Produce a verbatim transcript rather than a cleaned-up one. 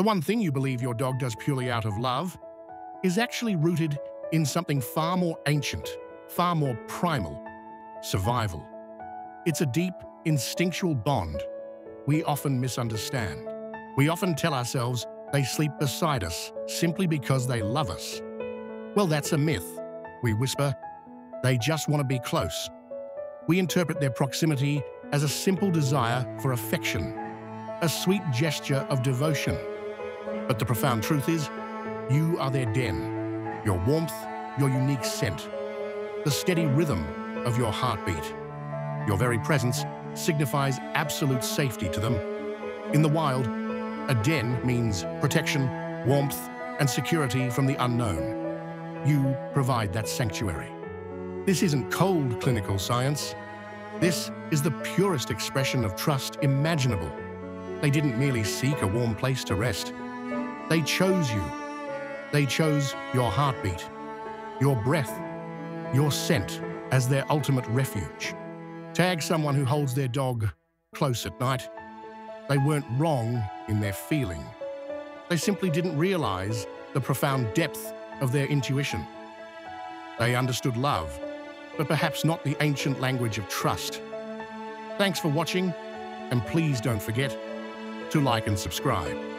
The one thing you believe your dog does purely out of love is actually rooted in something far more ancient, far more primal: survival. It's a deep, instinctual bond we often misunderstand. We often tell ourselves they sleep beside us simply because they love us. Well, that's a myth. We whisper, they just want to be close. We interpret their proximity as a simple desire for affection, a sweet gesture of devotion. But the profound truth is, you are their den, your warmth, your unique scent, the steady rhythm of your heartbeat. Your very presence signifies absolute safety to them. In the wild, a den means protection, warmth, and security from the unknown. You provide that sanctuary. This isn't cold clinical science. This is the purest expression of trust imaginable. They didn't merely seek a warm place to rest. They chose you. They chose your heartbeat, your breath, your scent as their ultimate refuge. Tag someone who holds their dog close at night. They weren't wrong in their feeling. They simply didn't realize the profound depth of their intuition. They understood love, but perhaps not the ancient language of trust. Thanks for watching, and please don't forget to like and subscribe.